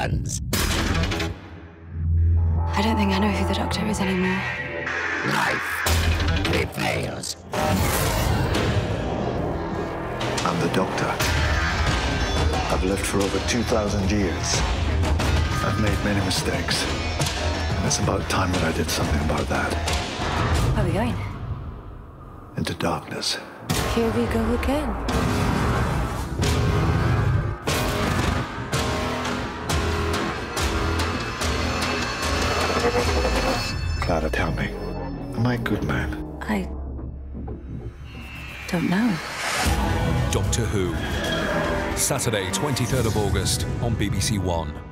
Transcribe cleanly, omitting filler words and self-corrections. returns. I don't think I know who the Doctor is anymore. Life prevails. I'm the Doctor. I've lived for over 2,000 years. I've made many mistakes. And it's about time that I did something about that. Where are we going? Into darkness. Here we go again. Clara, tell me, am I a good man? I don't know. Doctor Who, Saturday, 23rd of August on BBC One.